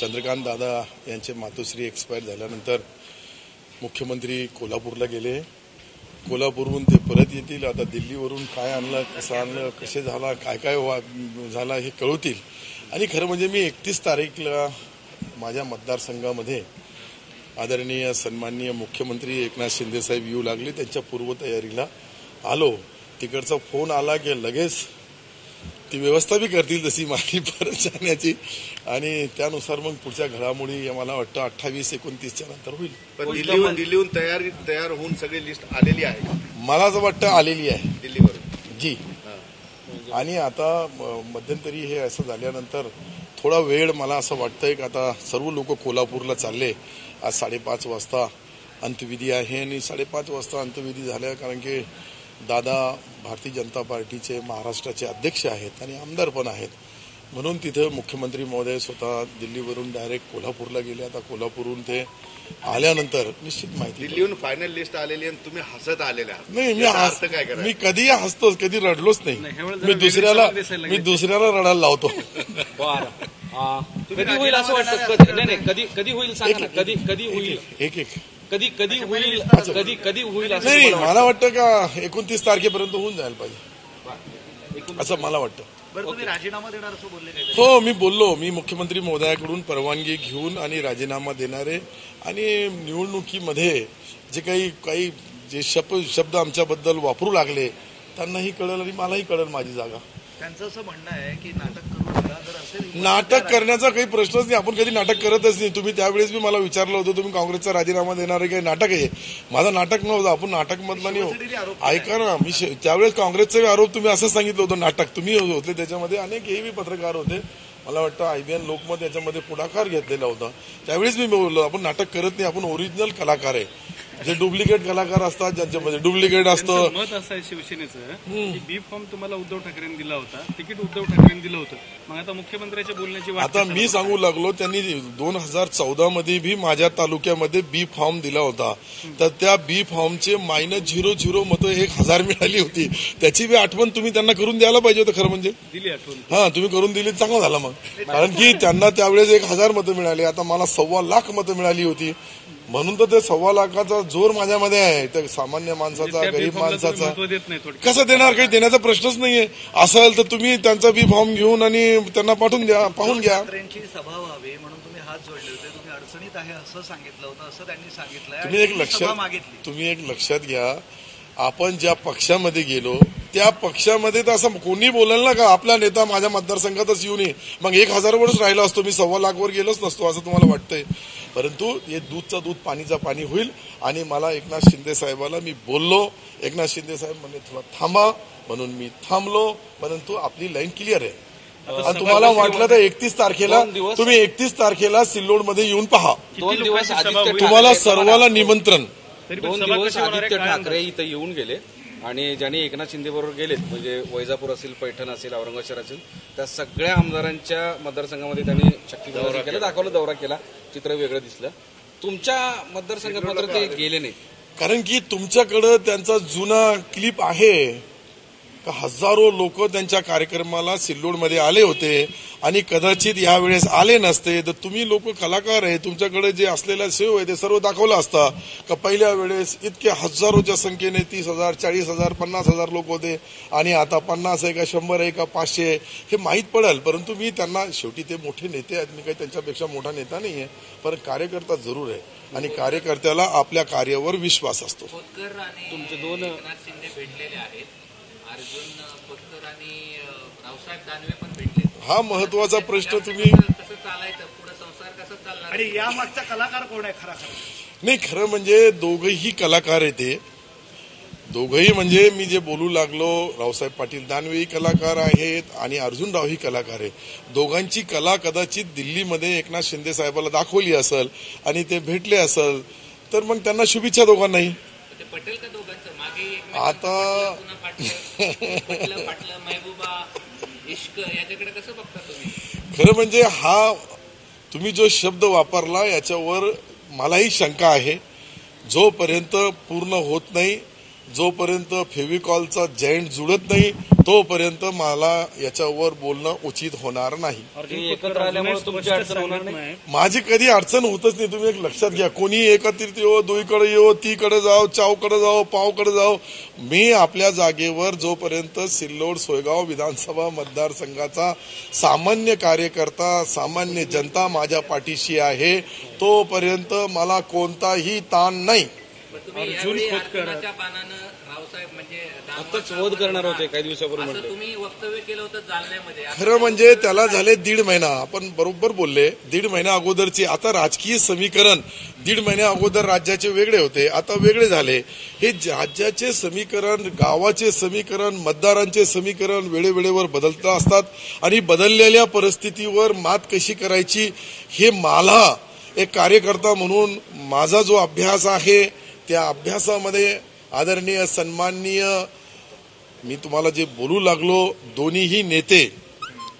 चंद्रकांत दादा यांचे मातोश्री एक्सपायर झाल्यानंतर मुख्यमंत्री कोल्हापूरला गेले। कोल्हापूरहून ते परत येतील। आता दिल्लीवरून काय आणलं, कसं आणलं, कसे झाला, काय काय झाला हे कळवतील। आणि खरं म्हणजे मी 31 तारीखला माझ्या मतदारसंघामध्ये आदरणीय सन्माननीय मुख्यमंत्री एकनाथ शिंदे साहेब येऊ लागले, त्यांच्या पूर्वतयारीला आलो। तिकडचा फोन आला की लगेच ती व्यवस्था भी करतील तशी माझी परत जाण्याची, आणि त्यानुसार मग पुढच्या घडामोडी मला वाटतं 28-29 च्या नंतर होईल। पण दिल्लीहून तयार होऊन सगळी लिस्ट आलेली आहे, मला असं वाटतं आलेली आहे दिल्लीवरून जी। आणि आता मध्यंतरी हे असं झाल्यानंतर थोडा वेळ मला असं वाटतंय की आता सर्व लोक कोल्हापूरला चालले। आज 5:30 वाजता अंत्यविधी आहे आणि 5:30 वाजता अंत्यविधी झाल्या, कारण की दादा भारतीय जनता पार्टीचे महाराष्ट्राचे अध्यक्ष आहेत आणि आमदार पण आहेत, म्हणून तिथे मुख्यमंत्री महोदय स्वतः दिल्लीवरून डायरेक्ट कोल्हापूरला गेले। आता कोल्हापूरहून ते आल्यानंतर निश्चित माहिती दिल्लीहून फायनल लिस्ट आलेली आणि तुम्ही हसत आलेला नाही। मी कधी हसतोच, कधी रडलोच नाही। मी दुसऱ्याला रडायला लावतो। कधी होईल असं वाटतं? नाही नाही, कधी होईल सांगा ना, कधी होईल नाही, मला वाटतं का 29 तारखेपर्यंत होऊन जायला पाहिजे असं मला वाटतं। राजीनामा देणार असं बोलले? हो, मी बोललो, मी मुख्यमंत्री महोदयाकडून परवानगी घेऊन आणि राजीनामा देणारे, आणि निवडणुकीमध्ये जे काही काही जे शब्द आमच्याबद्दल वापरू लागले त्यांनाही कळलं आणि मलाही कळलं माझी जागा। त्यांचं असं म्हणणं आहे की नाटक करण्याचा काही प्रश्नच नाही, आपण कधी नाटक करतच नाही। तुम्ही त्यावेळेस मी मला विचारलं होतं तुम्ही काँग्रेसचा राजीनामा देणार आहे, काही नाटक आहे? माझं नाटक नव्हतं, आपण नाटक मधला नाही। ऐका ना, मी त्यावेळेस काँग्रेसचा आरोप तुम्ही असं सांगितलं होतं नाटक, तुम्ही होते त्याच्यामध्ये, अनेक हेवी पत्रकार होते, मला वाटतं आयबीएन लोकमत याच्यामध्ये पुढाकार घेतलेला होता। त्यावेळेस मी बोललो आपण नाटक करत नाही, आपण ओरिजिनल कलाकार आहे। जे डुप्लिकेट कलाकार असतात, ज्यांच्यामध्ये डुप्लिकेट असतं। मत असं आहे शिवसेनेचं, बी फॉर्म तुम्हाला उद्धव ठाकरेंनी दिला होता, तिकीट उद्धव ठाकरेंनी दिलं होतं, मग आता मुख्यमंत्र्यांच्या बोलण्याची वाट। आता मी सांगू लागलो त्यांनी 2014 मध्ये भी माझ्या तालुक्यामध्ये बी फॉर्म दिला होता, तर त्या बी फॉर्मचे -0 मतं 1000 मिळाली होती। त्याची बी आठवण तुम्ही त्यांना करून द्यायला पाहिजे होतं, खरं म्हणजे दिली आठवण। हा, तुम्ही करून दिली, चांगला झाला मग, कारण की त्यांना त्यावेळेस 1000 मतं मिळाली, आता मला 2.25 लाख मतं मिळाली होती, म्हणून तर ते 2.25 लाखाचा जोर माझ्यामध्ये आहे। तर सामान्य माणसाचा, गरीब माणसाचा कसं देणार? काही देण्याचा प्रश्नच नाहीये। असेल तर तुम्ही त्यांचा बी फॉर्म घेऊन आणि त्यांना पाठवून द्या, पाहून घ्या। सभा व्हावी म्हणून तुम्ही हात जोडले होते, तुम्ही अडचणीत आहे असं सांगितलं होतं, असं त्यांनी सांगितलं। तुम्ही एक लक्षात घ्या, आपण ज्या पक्षामध्ये गेलो त्या पक्षामध्ये तर असं कोणी बोलेल ना का आपला नेता माझ्या मतदारसंघातच येऊ नये, मग 1000 वर्ष राहिला असतो, मी 2.25 लाखवर गेलोच नसतो असं तुम्हाला वाटतंय। परंतु हे दूधचा दूध पाणीचा पाणी होईल। आणि मला एकनाथ शिंदे साहेबाला मी बोललो, एकनाथ शिंदे साहेब म्हणजे थोडा थांबा, म्हणून मी थांबलो, परंतु आपली लाईन क्लिअर आहे। आणि तुम्हाला वाटलं तर 31 तारखेला तुम्ही 31 तारखेला सिल्लोड मध्ये येऊन पहा, तुम्हाला सर्वांना निमंत्रण। 2 दिवस आदित्य ठाकरे इथं येऊन गेले आणि ज्यांनी एकनाथ शिंदे बरोबर गेलेत, म्हणजे वैजापूर असेल, पैठण असेल, औरंगाबाद शहर असेल, त्या सगळ्या आमदारांच्या मतदारसंघामध्ये त्यांनी शक्ती दौरा केला, दाखवला, दौरा केला, चित्र वेगळं दिसलं। तुमच्या मतदारसंघात मात्र ते गेले नाही, कारण की तुमच्याकडे त्यांचा जुना क्लिप आहे का हजारो लोक त्यांच्या कार्यक्रमाला सिल्लोडमध्ये आले होते आणि कदाचित यावेळेस आले नसते, तर तुम्ही लोक कलाकार आहे, तुमच्याकडे जे असलेला सेव आहे ते सर्व दाखवलं असता का पहिल्या वेळेस इतके हजारोच्या संख्येने 30,000, 40,000, 50,000 लोक होते आणि आता 50 आहे का 100 आहे का 500 हे माहीत पडेल। परंतु मी त्यांना शेवटी ते मोठे नेते आहेत, मी काही त्यांच्यापेक्षा मोठा नेता नाही आहे, पण कार्यकर्ता जरूर आहे आणि कार्यकर्त्याला आपल्या कार्यावर विश्वास असतो। तुमचे दोन शिंदे भेटलेले आहेत, हा महत्वाचा प्रश्न तुम्ही नाही। खरं म्हणजे दोघही कलाकार येते, दोघही म्हणजे मी जे बोलू लागलो, रावसाहेब पाटील दानवेही कलाकार आहेत आणि अर्जुनरावही कलाकार आहेत। दोघांची कला कदाचित दिल्लीमध्ये एकनाथ शिंदे साहेबाला दाखवली असेल आणि ते भेटले असेल, तर मग त्यांना शुभेच्छा दोघांनाही। आता खरं म्हणजे हा तुम्ही जो शब्द वापरला याच्यावर मलाही शंका आहे, जोपर्यंत पूर्ण होत नाही जोपर्यंत फेविकॉलचा जॉइंट जुड़त नहीं तोपर्यंत मला याच्यावर बोलणं उचित होणार नाही। माझी कधी अडचण होतच नाही। तुम्ही एक लक्षात घ्या, कोणी एकत्रित येवो, दोईकडे येवो, तीकडे जाओ, चावकडे जाओ, पावकडे जाओ, मी आपल्या जागेवर जोपर्यंत सिल्लोड सोयगाव विधानसभा मतदारसंघाचा सामान्य कार्यकर्ता, सामान्य जनता माझ्या पाठीशी आहे तोपर्यंत मला कोणताही ताण नाही। खरं दीड महिना आपण बरोबर बोलले, दीड महिना अगोदरची आता राजकीय समीकरण दीड महिना अगोदर राज्याचे वेगळे होते, आता वेगळे झाले। हे राज्याचे समीकरण, गावाचे समीकरण, मतदारांचे समीकरण वेळेवेळेवर बदलत असतात आणि बदललेल्या परिस्थितीवर मात कशी करायची हे मला एक कार्यकर्ता म्हणून माझा जो अभ्यास आहे त्या अभ्यासामध्ये आदरणीय सन्माननीय मी तुम्हाला जे बोलू लागलो दोन्हीही नेते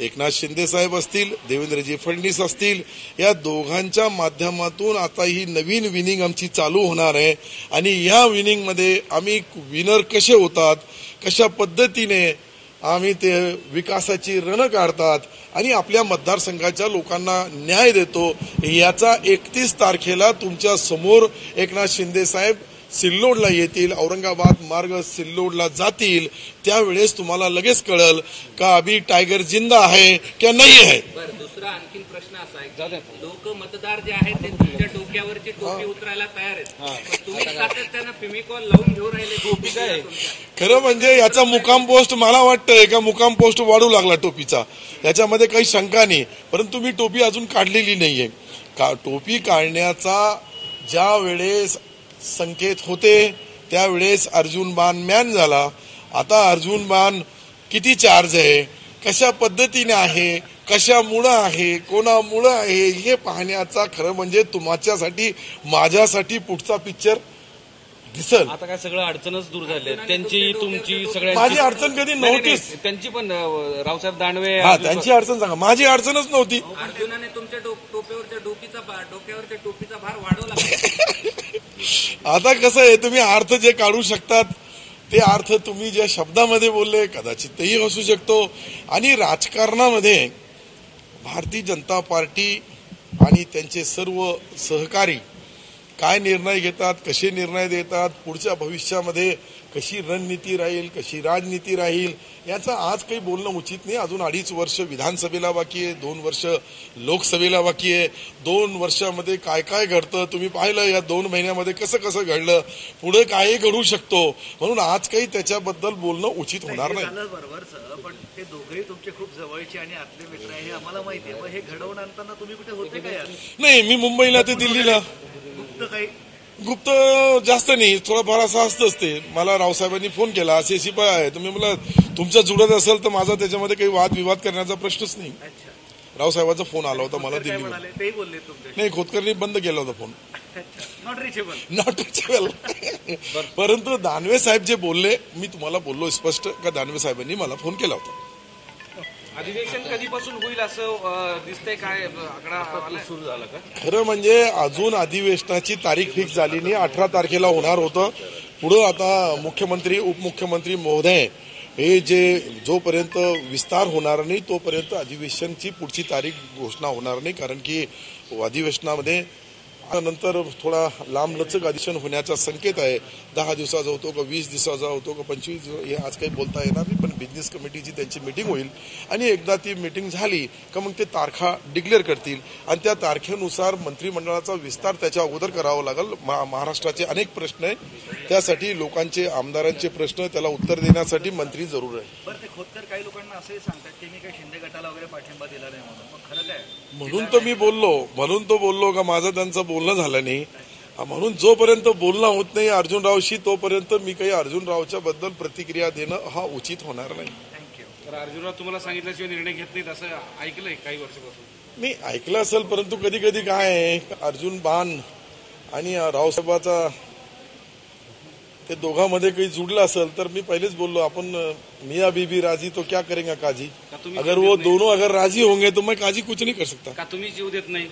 एकनाथ शिंदे साहेब असतील, देवेंद्रजी फडणीस असतील, या दोघांच्या माध्यमातून आता ही नवीन विनिंग आमची चालू होणार आहे आणि या विनिंग मध्ये आम्ही विनर कसे होतात, कशा पद्धतीने आम्ही ते विकासाची रण काढतात आणि आपल्या मतदारसंघाच्या लोकांना न्याय देतो याचा 31 तारखेला तुमच्या समोर एकनाथ शिंदे साहेब सिल्लोडला येतील, औरंगाबाद मार्ग सिल्लोडला जातील, त्यावेळेस तुम्हाला लगेच कळेल का अभी टायगर जिंदा आहे की नाही आहे। दुसरा आणखीन प्रश्न असा आहे, लोक मतदार जे आहेत ते तुमच्या डोक्यावरची टोपी उतरायला तयार आहेत, तुम्ही सातत्याने फेविकॉल लावून घेऊन राहिले, टोपी काय? खरं म्हणजे याचा मुकाम पोस्ट मला वाटतंय का मुकाम पोस्ट वाढू लागला टोपीचा, याच्यामध्ये काही शंका नाही, परंतु मी टोपी अजून काढलेली नाहीये। टोपी काढण्याचा ज्या वेळेस संकेत होते त्यावेळेस अर्जुन बाण म्यान झाला, आता अर्जुन बाण किती चार्ज आहे, कशा पद्धतीने आहे, कशामुळे आहे, कोणामुळे आहे हे पाहण्याचा खरं म्हणजे तुमच्यासाठी माझ्यासाठी पुढचा पिक्चर दिसल। आता काय सगळं अडचणच दूर झाली, त्यांची तुमची सगळ्यांची। माझी अडचण कधी नव्हतीच, त्यांची पण रावसाहेब दानवे त्यांची अडचण सांगा, माझी अडचणच नव्हती। अर्जुनाने तुमच्या डोक्यावरच्या टोपीचा भार वाढवला। आता कसं आहे, तुम्ही अर्थ जे काढू शकतात ते अर्थ तुम्ही ज्या शब्दामध्ये बोलले कदाचित तेही असू शकतो। आणि राजकारणामध्ये भारतीय जनता पार्टी आणि त्यांचे सर्व सहकारी काय निर्णय घेतात, कसे निर्णय देतात, पुढच्या भविष्यामध्ये कशी रणनीती राहील, कशी राजनीती राहील याचा आज काही बोलणं उचित नाही। अजून 2.5 वर्ष विधानसभेला बाकी आहे, 2 वर्ष लोकसभेला बाकी आहे, 2 वर्षामध्ये काय काय घडतं तुम्ही पाहिलं, या 2 महिन्यामध्ये कसं कसं घडलं, पुढे काय घडू शकतो, म्हणून आज काही त्याच्याबद्दल बोलणं उचित होणार नाही। बरोबर सर, पण ते दोघेही तुमचे खूप जवळचे आणि आतले मित्र आहे हे आम्हाला माहिती आहे, पण हे घडवून आणताना तुम्ही कुठे होते काय? नाही, मी मुंबईला ते दिल्लीला। गुप्त जास्त नाही, थोडाफार असं असतंच ते। मला रावसाहेबांनी फोन केला, असे अशी पाय आहे, तुम्ही मला तुमचा जुडत असेल तर माझा त्याच्यामध्ये काही वादविवाद करण्याचा प्रश्नच नाही। रावसाहेबांचा फोन आला होता मला दिल्लीवर, नाही खोतकरनी बंद केला होता फोन, नॉट रिचेबल। परंतु दानवे साहेब जे बोलले, मी तुम्हाला बोललो स्पष्ट का दानवे साहेबांनी मला फोन केला होता। अधिवेशन कधीपासून होईल असं दिसतंय, काय आकडा सुरू झाला का? खरं म्हणजे अजून अधिवेशनाची तारीख फिक्स झाली नाही, 18 तारखेला होणार होतं। पुढं आता मुख्यमंत्री उपमुख्यमंत्री महोदय हे जे जोपर्यंत विस्तार होणार नाही तोपर्यंत अधिवेशनची पुढची तारीख घोषणा होणार नाही, कारण की अधिवेशनामध्ये नंतर थोडा लांबलचक अधिवेशन होण्याचा संकेत आहे। 10 दिवसाचा होतो का, 20 दिवसाचा होतो का, 25 दिवस हे आज काही बोलता येणार नाही, पण बिझनेस कमिटीची त्यांची मीटिंग होईल आणि एकदा ती मीटिंग झाली का मग ते तारखा डिक्लेअर करतील आणि त्या तारखेनुसार मंत्रिमंडळाचा विस्तार त्याच्या अगोदर करावा लागेल। महाराष्ट्राचे अनेक प्रश्न आहेत, त्यासाठी लोकांचे आमदारांचे प्रश्न त्याला उत्तर देण्यासाठी मंत्री जरूर आहे। बरं, ते खोतकर काही लोकांना असंही सांगतात की मी काही शिंदे गटाला वगैरे पाठिंबा दिला नाही, खरं काय? म्हणून तो बोललो का माझं त्यांचं बोलणं झालं नाही, म्हणून जोपर्यंत बोलणं होत नाही अर्जुनरावशी तोपर्यंत मी काही अर्जुनरावच्या बद्दल प्रतिक्रिया देणं हा उचित होणार नाही। अर्जुनराव तुम्हाला सांगितल्याशिवाय निर्णय घेत नाहीत असं ऐकलंय काही वर्षापासून? मी ऐकलं असेल, परंतु कधी कधी काय अर्जुन बाण आणि रावसाहेबाचा ते दोघांमध्ये काही जुडलं असेल तर मी पहिलेच बोललो आपण मिया बीबी राजी तो क्या करेंगे काजी, अगर वो दोनों अगर राजी होंगे तो मैं काजी कुछ नहीं कर सकता। का तुम्ही जीव देत नाही?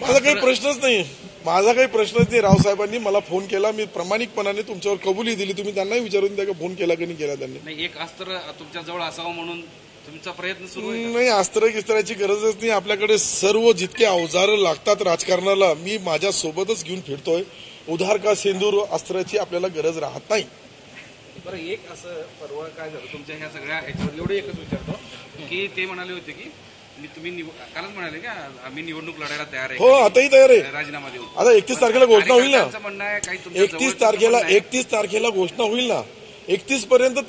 माझा काही प्रश्नच नाही। माझा काही प्रश्नच नाही। रावसाहेबांनी मला फोन केला, मी प्रामाणिकपणाने तुमच्यावर कबुली दिली, तुम्ही त्यांनाही विचारून द्या की फोन केला की नाही केला त्यांनी। नाही एक अस्त्र तुमच्या जवळ असावं म्हणून तुमचा प्रयत्न सुरू आहे। नाही अस्त्र गिस्त्राची गरजच नाही, आपल्याकडे सर्व जितके अवजार लागतात राजकारणाला मी माझ्या सोबतच घेऊन फिरतोय। उधार का सिंदूर अस्त्राची आपल्याला गरज राहत नाही। बरं एक असं परवा काय झालं तुमच्या ह्या सगळ्या ह्याच्यावर एवढं एकच विचारतो की ते म्हणाले होते की एकतीस तारखेला घोषणा होईल ना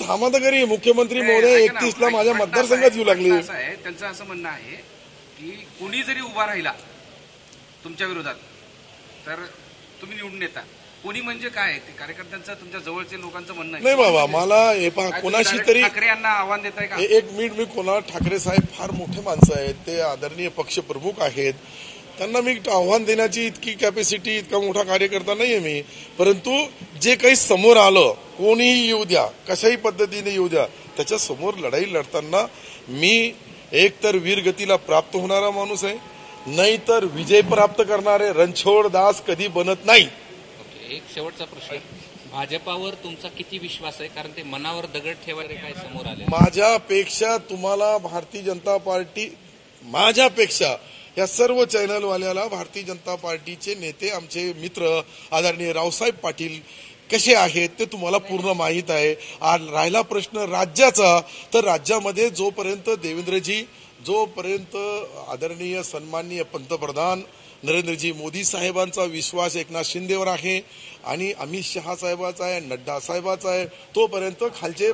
थांबा तर घरी मुख्यमंत्री महोदय 31 ला माझ्या मतदारसंघात येऊ लागले। त्यांचं असं म्हणणं आहे की कोणी जरी उभा राहिला तुमच्या विरोधात तर तुम्ही निवडून येता। कोणी म्हणजे काय ते कार्यकर्त्यांचं तुमच्या जवळचे लोकांचं म्हणणं नाही बाबा मला हे कोणाशी तरी ठाकरे यांना आव्हान देताय का? एक मिनिट, मी कोणा ठाकरे साहेब फार मोठे माणसं आहेत, ते आदरणीय पक्षप्रमुख आहेत, त्यांना मी आव्हान देण्याची इतकी कॅपॅसिटी इतका मोठा कार्यकर्ता नाहीये मी। परंतु जे काही समोर आलं कोणीही येऊ द्या कशाही पद्धतीने येऊ द्या त्याच्या समोर लढाई लढताना मी एकतर वीरगतीला प्राप्त होणारा माणूस आहे नाहीतर विजय प्राप्त करणारे रणछोड दास कधी बनत नाही। एक शेवटचा प्रश्न, भाजपावर तुमचा किती विश्वास आहे? कारण ते मनावर दगड ठेवायला काय समोर आले। माझ्यापेक्षा तुम्हाला भारतीय जनता पार्टी माझ्यापेक्षा या सर्व चॅनलवाल्याला भारतीय जनता पार्टीचे नेते आमचे मित्र आदरणीय रावसाहेब पाटील कसे आहेत ते तुम्हाला पूर्ण माहीत आहे। आज राहिला प्रश्न राज्याचा, तर राज्यामध्ये जोपर्यंत देवेंद्रजी जोपर्यंत आदरणीय सन्माननीय पंतप्रधान नरेंद्रजी मोदी साहेबांचा विश्वास एकनाथ शिंदेवर आहे आणि अमित शाह साहेबाचा आहे, नड्डा साहेबाचा आहे, तोपर्यंत खालचे